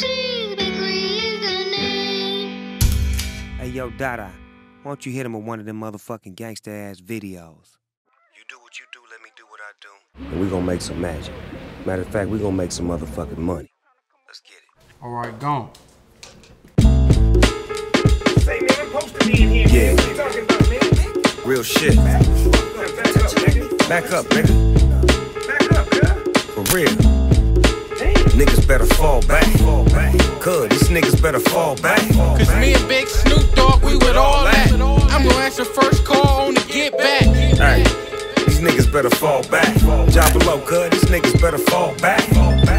Please, Big Three is the name. Hey, yo, Dada, why don't you hit him with one of them motherfucking gangster ass videos? You do what you do, let me do what I do. And we gonna make some magic. Matter of fact, we gonna make some motherfucking money. Let's get it. All right, gone. Say, man, I'm supposed to be in here. Yeah. What you talking about, man? Real shit, man. Back up, nigga. Back up, girl. For real. Niggas better fall back, cause these niggas better fall back. Cause me and Big Snoop Dogg, we with all that. I'm gonna answer first call on the get back. Hey, these niggas better fall back. Jooba Loc, cuz these niggas better fall back.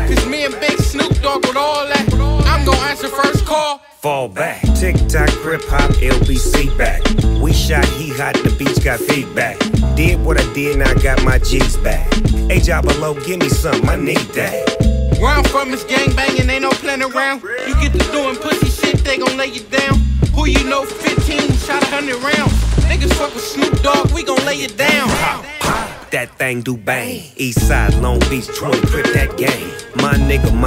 Cause me and Big Snoop Dogg with all that. I'm gonna answer first call. Fall back. Tick tock, grip hop, LBC back. We shot, he hot, the beach got feedback. Did what I did, now I got my G's back. Hey, Jooba Loc, give me something, I need that. Where I'm from is gang banging, ain't no playing around. You get to doing pussy shit, they gon' lay you down. Who you know 15 shot 100 rounds. Niggas fuck with Snoop Dogg, we gon' lay you down. Pop, pop, that thing do bang. Eastside, Long Beach, Troy, grip that game. My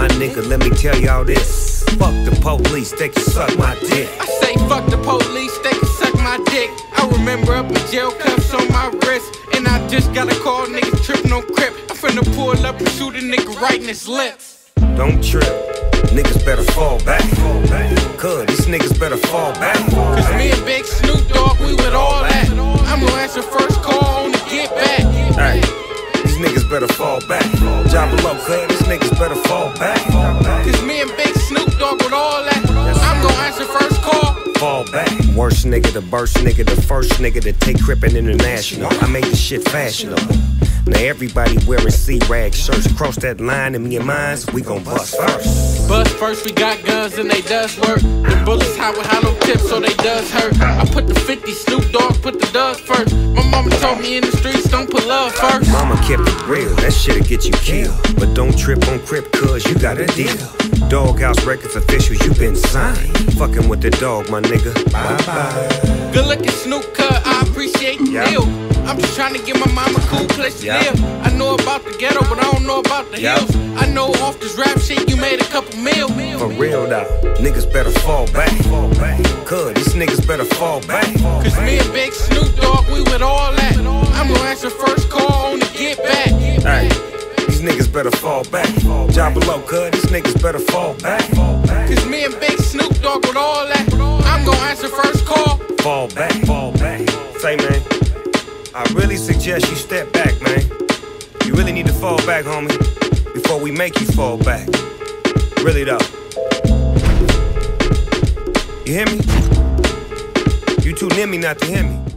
nigga, let me tell y'all this. Fuck the police, they can suck my dick. I say fuck the police, they can suck my dick. I remember up in jail, cuffs on my wrist. And I just got a call, niggas trippin' on crip. I'm finna pull up and shoot a nigga right in his lips. Don't trip, niggas better fall back. Cuz these niggas better fall back. Cause me and Big Snoop Dogg, we with all that. I'm gonna answer first call on the get back. Hey, these niggas better fall back. Jooba Loc, cuz these niggas better fall back. Cause me and Big Snoop Dogg with all that. I'm gonna answer first call. Fall back. Worst nigga, the burst nigga, the first nigga to take crippin' international. I make this shit fashionable. Now everybody wearing C-rag shirts. Cross that line and me and mines, we gon' bust first. Bust first, we got guns and they does work. The bullets hot with hollow tips, so they does hurt. I put the 50, Snoop Dogg put the dubs first. My mama told me in the streets, don't put love first. Mama kept it real, that shit'll get you killed. But don't trip on crip, cuz you got a deal. Doghouse records official, you been signed. Fucking with the dog, my nigga. Bye-bye. Good looking Snoop, cuz I appreciate the deal. I'm just trying to get my mama a cool place to live. I know about the ghetto, but I don't know about the hills. I know off this rap shit, you made a couple mil. For real though, niggas better fall back. Cuz these niggas better fall back. Cause me and Big Snoop Dogg, we with all that. I'm gonna answer first call on the get back. Hey, these niggas better fall back. Jooba Loc, cuz these niggas better fall back. Cause me and Big Snoop Dogg with all that. I'm gonna answer first call. Fall back, fall back. Say, man, I really suggest you step back, man. You really need to fall back, homie, before we make you fall back. Really, though. You hear me? You too near me not to hear me.